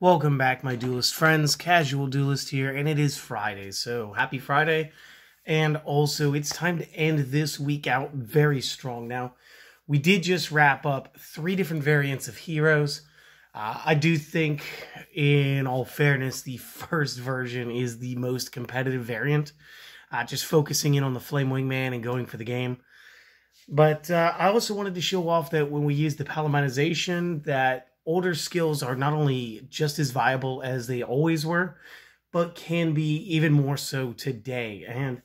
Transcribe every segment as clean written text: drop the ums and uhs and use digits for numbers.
Welcome back, my duelist friends. Casual Duelist here, and it is Friday, so happy Friday. And also, it's time to end this week out very strong. Now, we did just wrap up three different variants of heroes. I do think, in all fairness, the first version is the most competitive variant. Just focusing in on the Flame Wingman and going for the game. But I also wanted to show off that when we use the Palomatization, that older skills are not only just as viable as they always were, but can be even more so today. And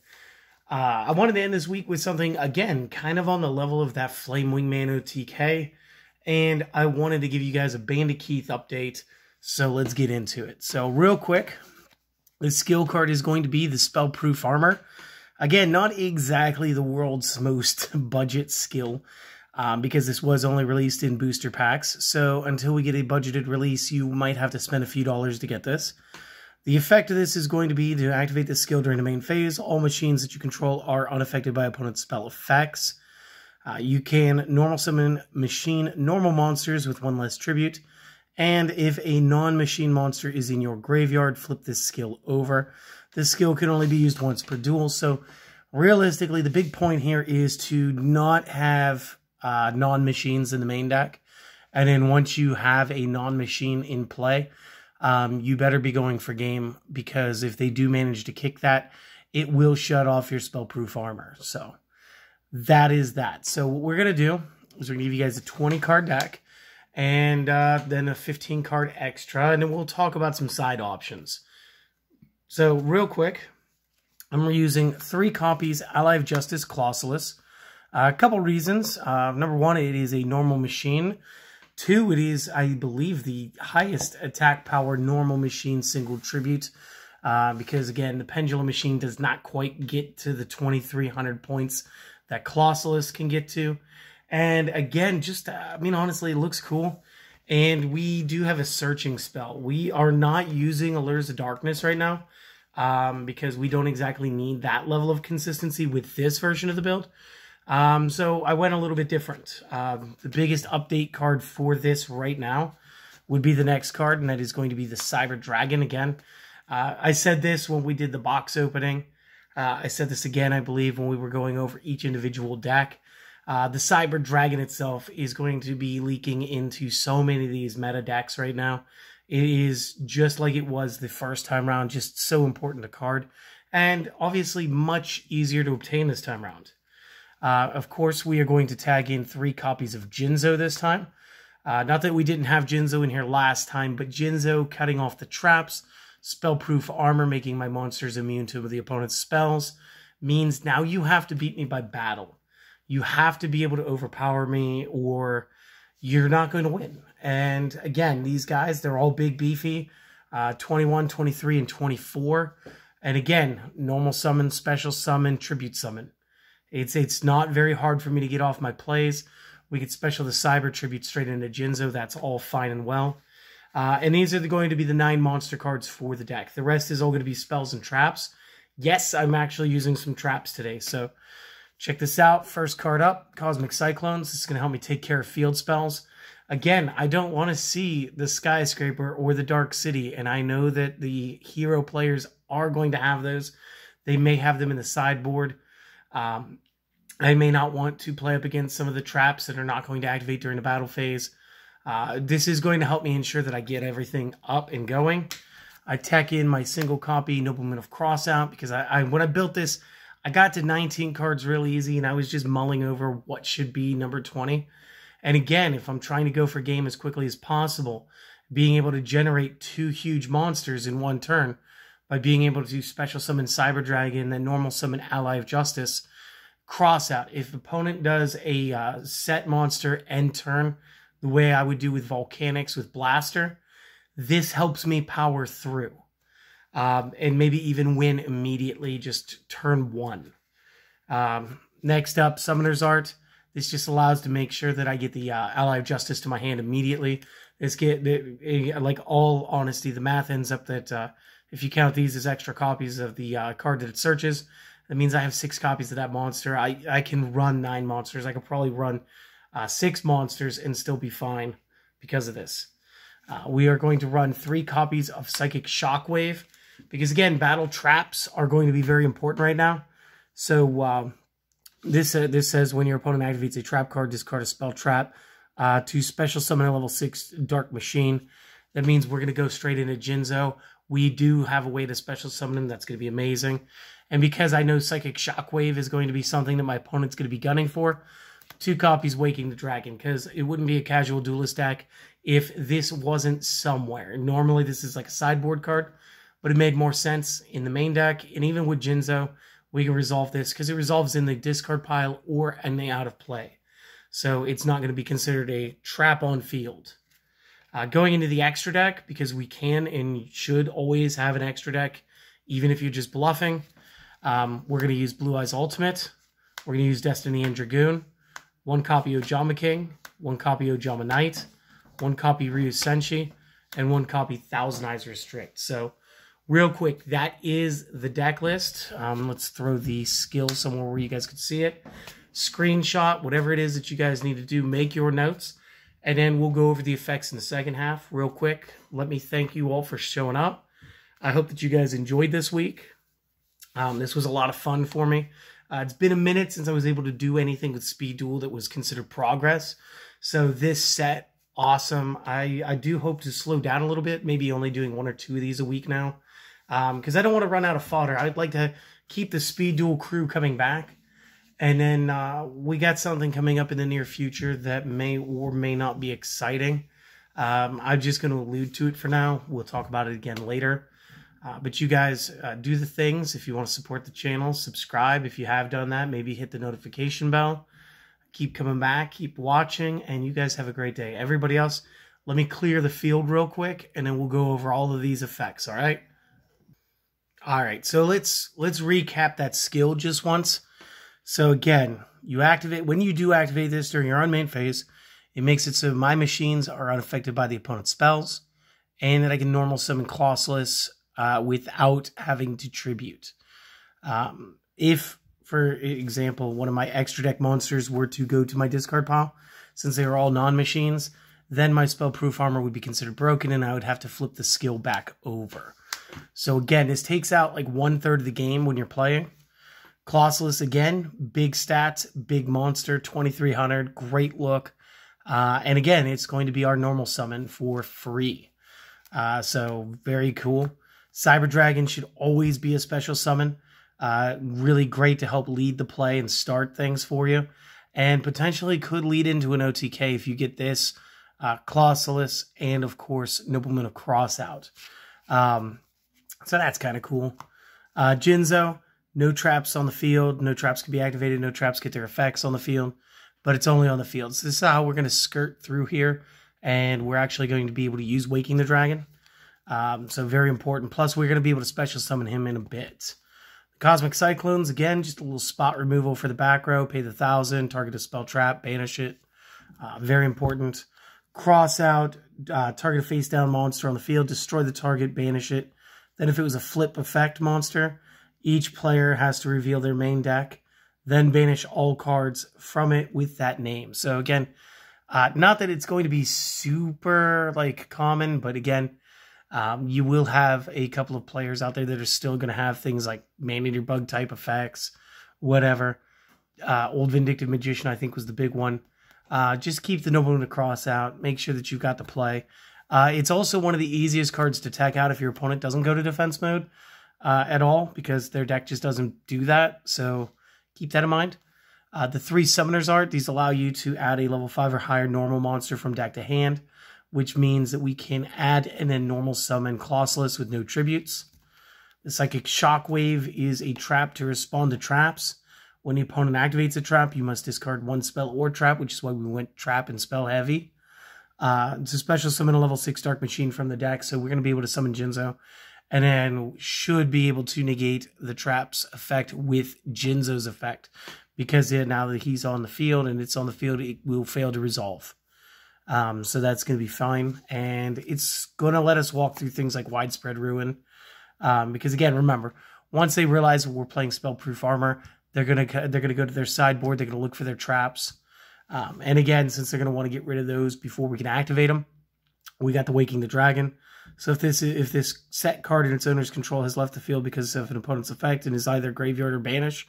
I wanted to end this week with something, again, kind of on the level of that Flame Wingman OTK. And I wanted to give you guys a Band of Keith update, so let's get into it. So real quick, the skill card is going to be the Spellproof Armor. Again, not exactly the world's most budget skill, because this was only released in booster packs, so until we get a budgeted release, you might have to spend a few dollars to get this. The effect of this is going to be to activate this skill during the main phase. All machines that you control are unaffected by opponent's spell effects. You can normal summon machine normal monsters with one less tribute, and if a non-machine monster is in your graveyard, flip this skill over. This skill can only be used once per duel, so realistically, the big point here is to not have non-machines in the main deck, and then once you have a non-machine in play, you better be going for game, because if they do manage to kick that, it will shut off your Spellproof Armor. So that is that. So what we're gonna do is we're gonna give you guys a 20 card deck and then a 15 card extra, and then we'll talk about some side options. So real quick, I'm using 3 copies Ally of Justice Clausolas. A couple reasons. Number one, it is a normal machine. 2, it is, I believe, the highest attack power normal machine single tribute. Because, again, the Pendulum Machine does not quite get to the 2,300 points that Clausolas can get to. And, again, just, I mean, honestly, it looks cool. And we do have a searching spell. We are not using Allures of Darkness right now, because we don't exactly need that level of consistency with this version of the build. So I went a little bit different. The biggest update card for this right now would be the next card, and that is going to be the Cyber Dragon again. I said this when we did the box opening. I said this again, I believe, when we were going over each individual deck. The Cyber Dragon itself is going to be leaking into so many of these meta decks right now. It is just like it was the first time around, just so important a card, and obviously much easier to obtain this time around. Of course, we are going to tag in 3 copies of Jinzo this time. Not that we didn't have Jinzo in here last time, but Jinzo cutting off the traps, Spellproof Armor making my monsters immune to the opponent's spells, means now you have to beat me by battle. You have to be able to overpower me, or you're not going to win. And again, these guys, they're all big, beefy, 21, 23, and 24. And again, normal summon, special summon, tribute summon. It's not very hard for me to get off my plays. We could special the Cyber Tribute straight into Jinzo. That's all fine and well. And these are going to be the 9 monster cards for the deck. The rest is all going to be spells and traps. Yes, I'm actually using some traps today. So check this out. First card up, Cosmic Cyclones. This is going to help me take care of field spells. Again, I don't want to see the Skyscraper or the Dark City. And I know that the hero players are going to have those. They may have them in the sideboard. I may not want to play up against some of the traps that are not going to activate during the battle phase. This is going to help me ensure that I get everything up and going. I tech in my single copy Nobleman of Crossout, because when I built this, I got to 19 cards real easy, and I was just mulling over what should be number 20. And again, if I'm trying to go for game as quickly as possible, being able to generate 2 huge monsters in one turn by being able to special summon Cyber Dragon, then normal summon Ally of Justice Crossout. If opponent does a set monster end turn, the way I would do with Volcanics with Blaster, this helps me power through. And maybe even win immediately, just turn 1. Next up, Summoner's Art. This just allows to make sure that I get the Ally of Justice to my hand immediately. This like all honesty, the math ends up that if you count these as extra copies of the card that it searches, that means I have 6 copies of that monster. I can run 9 monsters. I could probably run 6 monsters and still be fine because of this. We are going to run 3 copies of Psychic Shockwave, because again, battle traps are going to be very important right now. So this says when your opponent activates a trap card, discard a spell trap to special summon a level 6 Dark Machine. That means we're going to go straight into Jinzo. We do have a way to special summon him. That's going to be amazing. And because I know Psychic Shockwave is going to be something that my opponent's going to be gunning for, 2 copies Waking the Dragon, because it wouldn't be a Casual Duelist deck if this wasn't somewhere. Normally, this is like a sideboard card, but it made more sense in the main deck. And even with Jinzo, we can resolve this because it resolves in the discard pile or in the out of play. So it's not going to be considered a trap on field. Going into the extra deck, because we can and should always have an extra deck, even if you're just bluffing. We're going to use Blue Eyes Ultimate. We're going to use Destiny and Dragoon. 1 copy Ojama King. 1 copy Ojama Knight. 1 copy Ryu Senshi. And 1 copy Thousand Eyes Restrict. So, real quick, that is the deck list. Let's throw the skill somewhere where you guys could see it. Screenshot, whatever it is that you guys need to do, make your notes. And then we'll go over the effects in the second half real quick. Let me thank you all for showing up. I hope that you guys enjoyed this week. This was a lot of fun for me. It's been a minute since I was able to do anything with Speed Duel that was considered progress. So this set, awesome. I do hope to slow down a little bit, maybe only doing 1 or 2 of these a week now. Because I don't want to run out of fodder. I'd like to keep the Speed Duel crew coming back. And then we got something coming up in the near future that may or may not be exciting. I'm just going to allude to it for now. We'll talk about it again later. But you guys do the things. If you want to support the channel, subscribe. If you have done that, maybe hit the notification bell. Keep coming back. Keep watching. And you guys have a great day. Everybody else, let me clear the field real quick. And then we'll go over all of these effects. All right? All right. So let's recap that skill just once. So again, you activate, when you do activate this during your unmained phase, it makes it so my machines are unaffected by the opponent's spells, and that I can normal summon Clausolas without having to tribute. If, for example, one of my extra deck monsters were to go to my discard pile, since they are all non-machines, then my Spellproof Armor would be considered broken, and I would have to flip the skill back over. So again, this takes out like 1/3 of the game when you're playing. Clausolas, again, big stats, big monster, 2300, great look. And again, it's going to be our normal summon for free. So very cool. Cyber Dragon should always be a special summon. Really great to help lead the play and start things for you. And potentially could lead into an OTK if you get this. Clausolas and, of course, Nobleman of Crossout. So that's kind of cool. Jinzo. No traps on the field. No traps can be activated. No traps get their effects on the field, but it's only on the field. So this is how we're going to skirt through here, and we're actually going to be able to use Waking the Dragon. So very important. Plus, we're going to be able to special summon him in a bit. The Cosmic Cyclones, again, just a little spot removal for the back row. Pay the 1000, target a spell trap, banish it. Very important. Cross out, target a face-down monster on the field, destroy the target, banish it. Then if it was a flip effect monster, each player has to reveal their main deck, then banish all cards from it with that name. So again, not that it's going to be super like common, but again, you will have a couple of players out there that are still going to have things like Man-Eater Bug type effects, whatever. Old Vindictive Magician, I think, was the big one. Just keep the Nobleman of Cross out. Make sure that you've got the play. It's also one of the easiest cards to tech out if your opponent doesn't go to defense mode. At all, because their deck just doesn't do that, so keep that in mind. The 3 Summoner's Art, these allow you to add a level 5 or higher normal monster from deck to hand, which means that we can add and then normal summon Clausolas with no tributes. The Psychic Shockwave is a trap to respond to traps. When the opponent activates a trap, you must discard 1 spell or trap, which is why we went trap and spell heavy. It's a special summon a level 6 Dark Machine from the deck, so we're going to be able to summon Jinzo. And then should be able to negate the trap's effect with Jinzo's effect. Because now that he's on the field and it's on the field, it will fail to resolve. So that's going to be fine. And it's going to let us walk through things like Widespread Ruin. Because again, remember, once they realize we're playing Spellproof Armor, they're going to go to their sideboard. They're going to look for their traps. And again, since they're going to want to get rid of those before we can activate them, we got the Waking the Dragon. So if this set card in its owner's control has left the field because of an opponent's effect and is either graveyard or banish,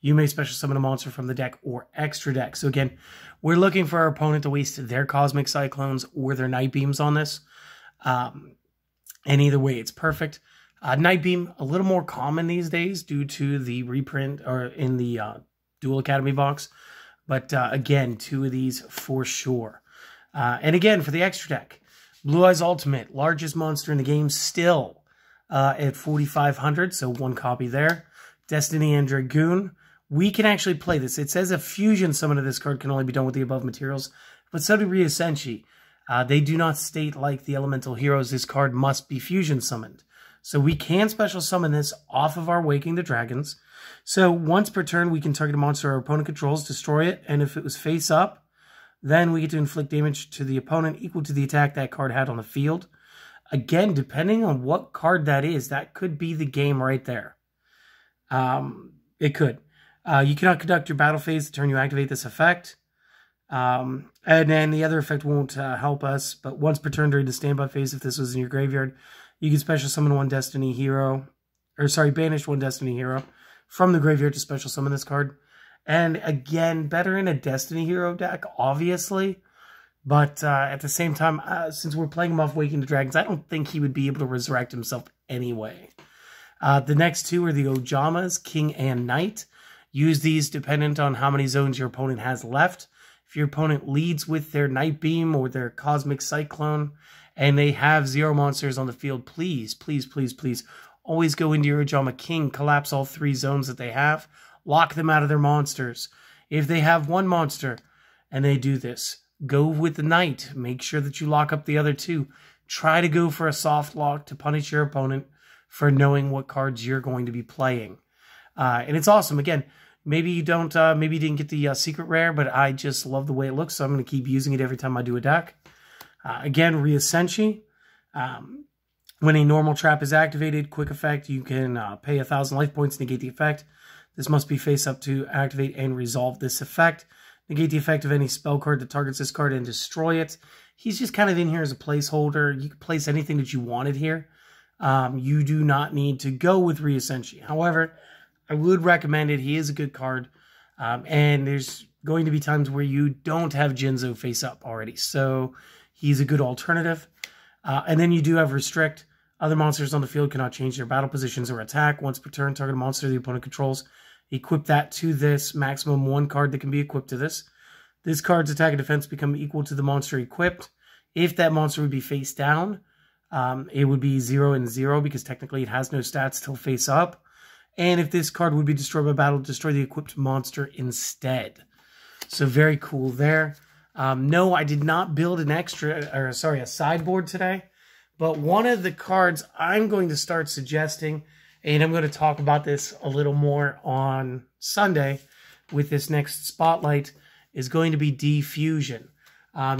you may special summon a monster from the deck or extra deck. So again, we're looking for our opponent to waste their Cosmic Cyclones or their Night Beams on this. And either way, it's perfect. Night Beam, a little more common these days due to the reprint or in the Dual Academy box. But again, two of these for sure. And again, for the extra deck, Blue Eyes Ultimate, largest monster in the game still at 4,500. So one copy there. Destiny and Dragoon. We can actually play this. It says a fusion summon of this card can only be done with the above materials, but so do Ryu Senshi. They do not state, like the Elemental Heroes, this card must be fusion summoned. So we can special summon this off of our Waking the Dragons. So once per turn, we can target a monster our opponent controls, destroy it, and if it was face up, then we get to inflict damage to the opponent equal to the attack that card had on the field. Again, depending on what card that is, that could be the game right there. It could. You cannot conduct your battle phase the turn you activate this effect. And then the other effect won't help us, but once per turn during the standby phase, if this was in your graveyard, you can special summon one Destiny Hero, or sorry, banish one Destiny Hero from the graveyard to special summon this card. And again, better in a Destiny Hero deck, obviously, but at the same time, since we're playing him off Waking the Dragons, I don't think he would be able to resurrect himself anyway. The next two are the Ojamas, King and Knight. Use these dependent on how many zones your opponent has left. If your opponent leads with their Night Beam or their Cosmic Cyclone, and they have zero monsters on the field, please, please, please, please, always go into your Ojama King, collapse all three zones that they have, lock them out of their monsters. If they have one monster and they do this, go with the Knight. Make sure that you lock up the other two. Try to go for a soft lock to punish your opponent for knowing what cards you're going to be playing. And it's awesome. Again, maybe you don't, maybe you didn't get the secret rare, but I just love the way it looks, so I'm going to keep using it every time I do a deck. Again, Ryu Senshi. When a normal trap is activated, quick effect, you can pay 1,000 life points, negate the effect. This must be face up to activate and resolve this effect. Negate the effect of any spell card that targets this card and destroy it. He's just kind of in here as a placeholder. You can place anything that you wanted here. You do not need to go with Ryu Senshi. However, I would recommend it. He is a good card. And there's going to be times where you don't have Jinzo face up already. So he's a good alternative. And then you do have Restrict. Other monsters on the field cannot change their battle positions or attack. Once per turn, target a monster the opponent controls. Equip that to this. Maximum one card that can be equipped to this. This card's attack and defense become equal to the monster equipped. If that monster would be face down, it would be 0 and 0 because technically it has no stats till face up. And if this card would be destroyed by battle, destroy the equipped monster instead. So very cool there. No, I did not build an extra, or sorry, a sideboard today. But one of the cards I'm going to start suggesting, and I'm going to talk about this a little more on Sunday with this next spotlight, is going to be D-Fusion.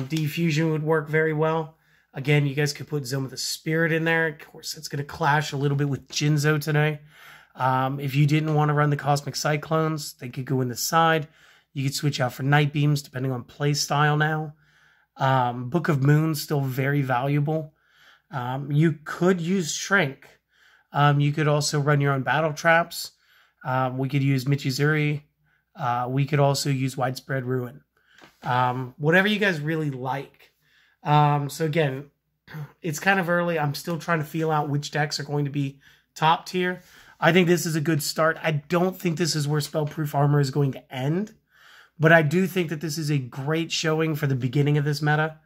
D-Fusion would work very well. Again, you guys could put Zone of the Spirit in there. Of course, it's going to clash a little bit with Jinzo today. If you didn't want to run the Cosmic Cyclones, they could go in the side. You could switch out for Night Beams, depending on play style now. Book of Moon's still very valuable. You could use Shrink. You could also run your own Battle Traps. We could use Michizuri. We could also use Widespread Ruin. Whatever you guys really like. So again, it's kind of early. I'm still trying to feel out which decks are going to be top tier. I think this is a good start. I don't think this is where Spellproof Armor is going to end, but I do think that this is a great showing for the beginning of this meta,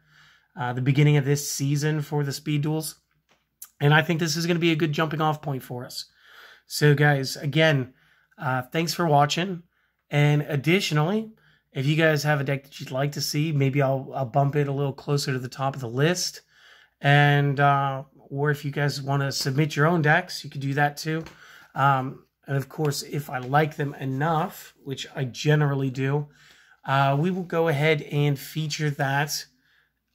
the beginning of this season for the speed duels. And I think this is going to be a good jumping off point for us. So guys, again, thanks for watching. And additionally, if you guys have a deck that you'd like to see, maybe I'll bump it a little closer to the top of the list. And, or if you guys want to submit your own decks, you could do that too. And of course, if I like them enough, which I generally do, we will go ahead and feature that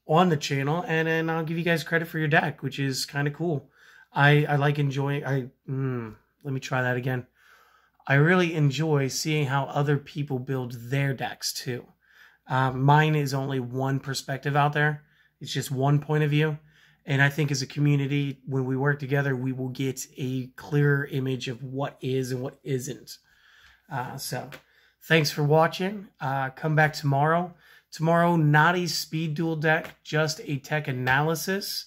on the channel. And then I'll give you guys credit for your deck, which is kind of cool. I like enjoying, let me try that again. I really enjoy seeing how other people build their decks too. Mine is only one perspective out there, It's just one point of view. And I think as a community, when we work together, we will get a clearer image of what is and what isn't. So thanks for watching. Come back tomorrow. Tomorrow, not a speed duel deck, just a tech analysis.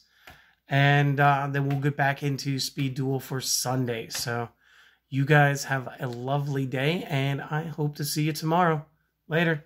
And then we'll get back into speed duel for Sunday. So you guys have a lovely day, and I hope to see you tomorrow. Later.